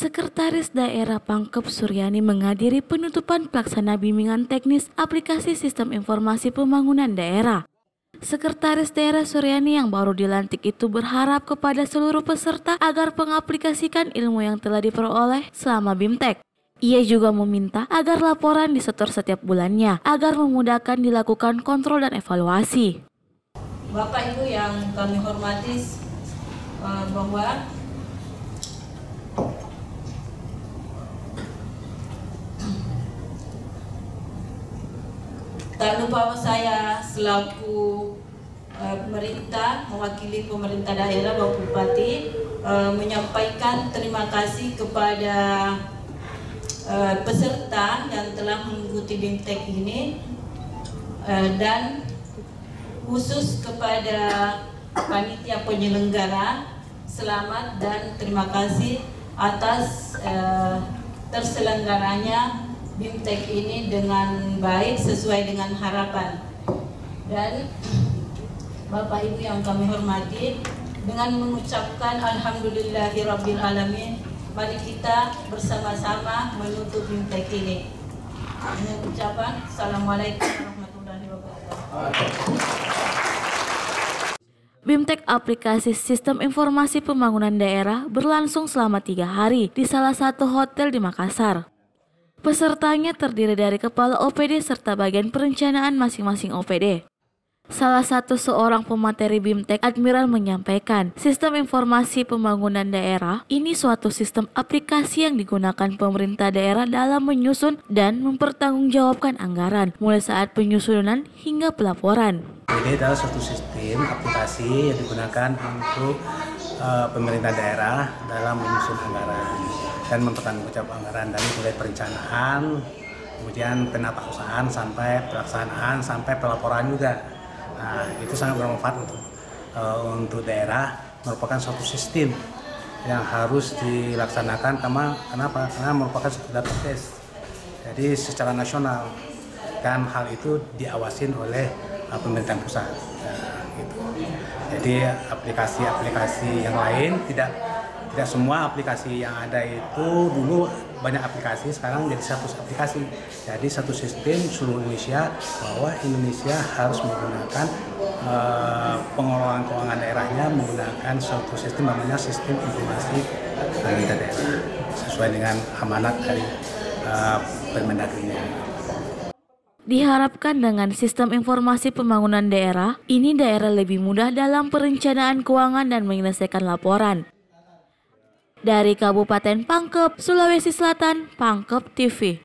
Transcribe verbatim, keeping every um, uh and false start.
Sekretaris Daerah Pangkep Suryani menghadiri penutupan pelaksana bimbingan teknis aplikasi sistem informasi pembangunan daerah. Sekretaris Daerah Suryani yang baru dilantik itu berharap kepada seluruh peserta agar mengaplikasikan ilmu yang telah diperoleh selama BIMTEK. Ia juga meminta agar laporan disetor setiap bulannya agar memudahkan dilakukan kontrol dan evaluasi. Bapak Ibu yang kami hormati, bahwa tak lupa bahwa saya selaku uh, pemerintah, mewakili pemerintah daerah Bapak Bupati, uh, menyampaikan terima kasih kepada uh, peserta yang telah mengikuti BIMTEK ini, uh, dan khusus kepada panitia penyelenggara, selamat dan terima kasih atas uh, terselenggaranya BIMTEK ini dengan baik sesuai dengan harapan. Dan Bapak Ibu yang kami hormati, dengan mengucapkan Alhamdulillahirabbil alamin, mari kita bersama-sama menutup BIMTEK ini. Dengan ucapan Assalamualaikum warahmatullahi wabarakatuh. BIMTEK aplikasi sistem informasi pembangunan daerah berlangsung selama tiga hari di salah satu hotel di Makassar. Pesertanya terdiri dari kepala O P D serta bagian perencanaan masing-masing O P D. Salah satu seorang pemateri BIMTEK, Admiral, menyampaikan sistem informasi pembangunan daerah ini suatu sistem aplikasi yang digunakan pemerintah daerah dalam menyusun dan mempertanggungjawabkan anggaran mulai saat penyusunan hingga pelaporan. Ini adalah suatu sistem aplikasi yang digunakan untuk uh, pemerintah daerah dalam menyusun anggaran dan mempertanggungjawabkan anggaran dari mulai perencanaan, kemudian penatausahaan sampai pelaksanaan sampai pelaporan juga. Nah, itu sangat bermanfaat untuk uh, untuk daerah, merupakan suatu sistem yang harus dilaksanakan karena kenapa? Karena merupakan suatu data test. Jadi secara nasional kan hal itu diawasin oleh uh, pemerintah pusat. Nah, gitu. Jadi aplikasi-aplikasi yang lain tidak Tidak semua aplikasi yang ada itu, dulu banyak aplikasi, sekarang jadi satu aplikasi. Jadi satu sistem seluruh Indonesia, bahwa Indonesia harus menggunakan uh, pengelolaan keuangan daerahnya menggunakan suatu sistem namanya sistem informasi pemerintah daerah sesuai dengan amanat dari uh, permendagrinya. Diharapkan dengan sistem informasi pembangunan daerah, ini daerah lebih mudah dalam perencanaan keuangan dan menyelesaikan laporan. Dari Kabupaten Pangkep, Sulawesi Selatan, Pangkep T V.